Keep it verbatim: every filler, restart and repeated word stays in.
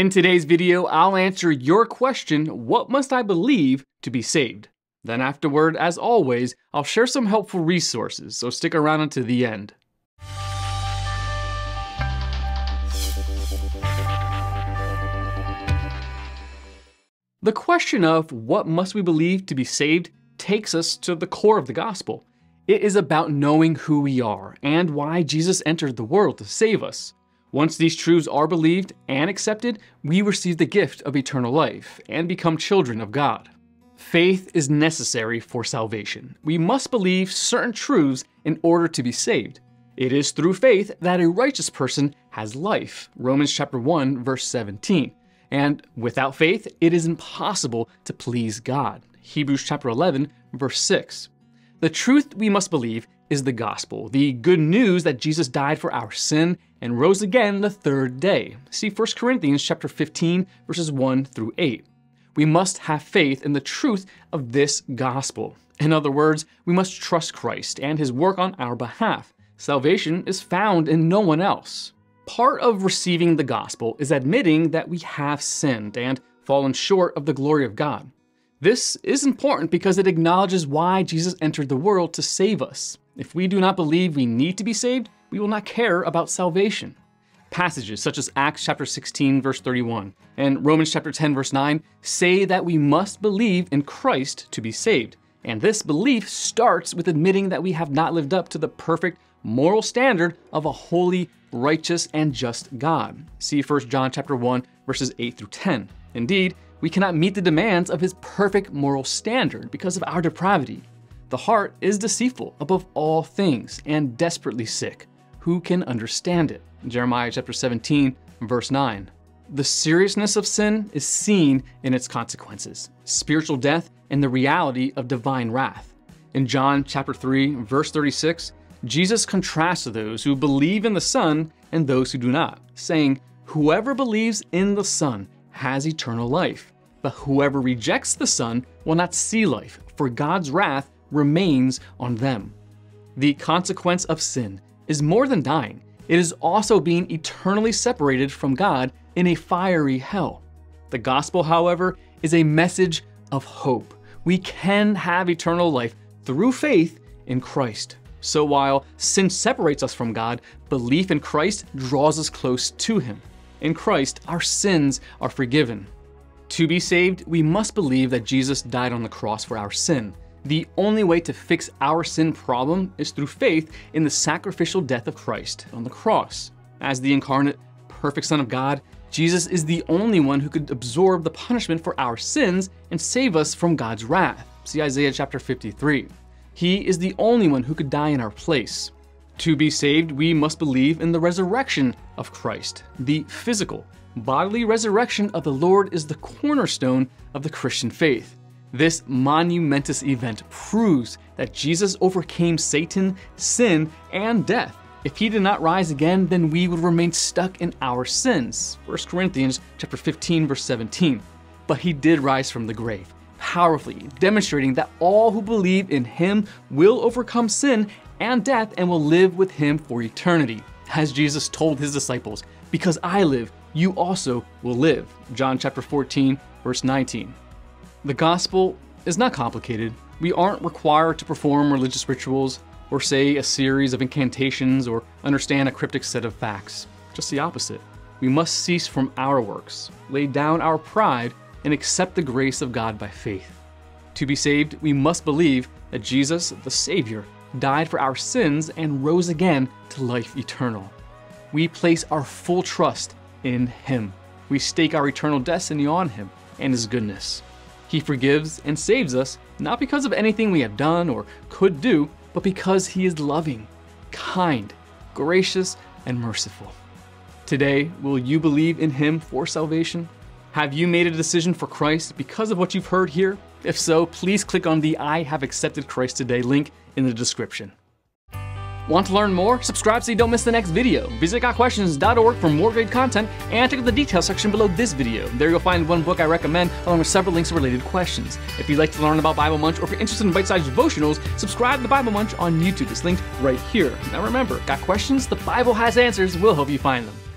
In today's video, I'll answer your question, what must I believe to be saved? Then afterward, as always, I'll share some helpful resources, so stick around until the end. The question of what must we believe to be saved takes us to the core of the gospel. It is about knowing who we are and why Jesus entered the world to save us. Once these truths are believed and accepted, we receive the gift of eternal life and become children of God. Faith is necessary for salvation. We must believe certain truths in order to be saved. It is through faith that a righteous person has life. Romans chapter one, verse seventeen. And without faith, it is impossible to please God. Hebrews chapter eleven, verse six. The truth we must believe is the gospel, the good news that Jesus died for our sin and rose again the third day. See First Corinthians chapter fifteen, verses one through eight. We must have faith in the truth of this gospel. In other words, we must trust Christ and his work on our behalf. Salvation is found in no one else. Part of receiving the gospel is admitting that we have sinned and fallen short of the glory of God. This is important because it acknowledges why Jesus entered the world to save us. If we do not believe we need to be saved, we will not care about salvation. Passages such as Acts chapter sixteen, verse thirty-one, and Romans chapter ten, verse nine say that we must believe in Christ to be saved. And this belief starts with admitting that we have not lived up to the perfect moral standard of a holy, righteous, and just God. See First John chapter one, verses eight through ten. Indeed, we cannot meet the demands of his perfect moral standard because of our depravity. The heart is deceitful above all things and desperately sick. Who can understand it? Jeremiah chapter seventeen, verse nine. The seriousness of sin is seen in its consequences, spiritual death, and the reality of divine wrath. In John chapter three, verse thirty-six, Jesus contrasts those who believe in the Son and those who do not, saying, "Whoever believes in the Son has eternal life, but whoever rejects the Son will not see life, for God's wrath remains on them." The consequence of sin is more than dying. It is also being eternally separated from God in a fiery hell. The gospel, however, is a message of hope. We can have eternal life through faith in Christ. So while sin separates us from God, belief in Christ draws us close to him. In Christ, our sins are forgiven. To be saved, we must believe that Jesus died on the cross for our sin. The only way to fix our sin problem is through faith in the sacrificial death of Christ on the cross. As the incarnate, perfect Son of God, Jesus is the only one who could absorb the punishment for our sins and save us from God's wrath. See Isaiah chapter fifty-three. He is the only one who could die in our place. To be saved, we must believe in the resurrection of Christ. The physical, bodily resurrection of the Lord is the cornerstone of the Christian faith. This monumentous event proves that Jesus overcame Satan, sin, and death. If he did not rise again, then we would remain stuck in our sins. First Corinthians chapter fifteen, verse seventeen. But he did rise from the grave, powerfully demonstrating that all who believe in him will overcome sin and death and will live with him for eternity. As Jesus told his disciples, "Because I live, you also will live." John chapter fourteen, verse nineteen. The gospel is not complicated. We aren't required to perform religious rituals or say a series of incantations or understand a cryptic set of facts. Just the opposite. We must cease from our works, lay down our pride, and accept the grace of God by faith. To be saved, we must believe that Jesus, the Savior, died for our sins and rose again to life eternal. We place our full trust in him. We stake our eternal destiny on him and his goodness. He forgives and saves us, not because of anything we have done or could do, but because he is loving, kind, gracious, and merciful. Today, will you believe in him for salvation? Have you made a decision for Christ because of what you've heard here? If so, please click on the I Have Accepted Christ Today link in the description. Want to learn more? Subscribe so you don't miss the next video. Visit Got Questions dot org for more great content and check out the details section below this video. There you'll find one book I recommend along with several links to related questions. If you'd like to learn about Bible Munch or if you're interested in bite-sized devotionals, subscribe to Bible Munch on YouTube. It's linked right here. Now remember, Got Questions? The Bible has answers. We'll help you find them.